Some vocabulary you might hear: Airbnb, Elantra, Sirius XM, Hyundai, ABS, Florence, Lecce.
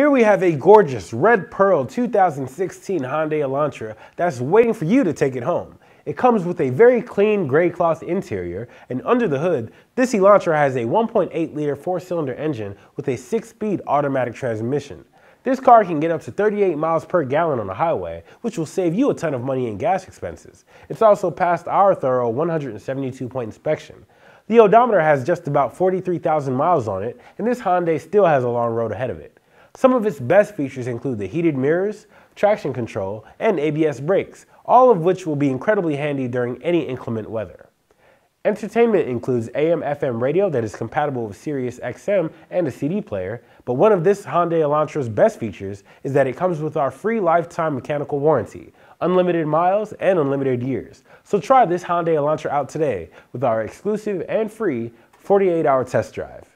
Here we have a gorgeous red pearl 2016 Hyundai Elantra that's waiting for you to take it home. It comes with a very clean gray cloth interior, and under the hood, this Elantra has a 1.8-liter four-cylinder engine with a 6-speed automatic transmission. This car can get up to 38 miles per gallon on the highway, which will save you a ton of money in gas expenses. It's also passed our thorough 172-point inspection. The odometer has just about 43,000 miles on it, and this Hyundai still has a long road ahead of it. Some of its best features include the heated mirrors, traction control, and ABS brakes, all of which will be incredibly handy during any inclement weather. Entertainment includes AM/FM radio that is compatible with Sirius XM and a CD player, but one of this Hyundai Elantra's best features is that it comes with our free lifetime mechanical warranty, unlimited miles, and unlimited years. So try this Hyundai Elantra out today with our exclusive and free 48-hour test drive.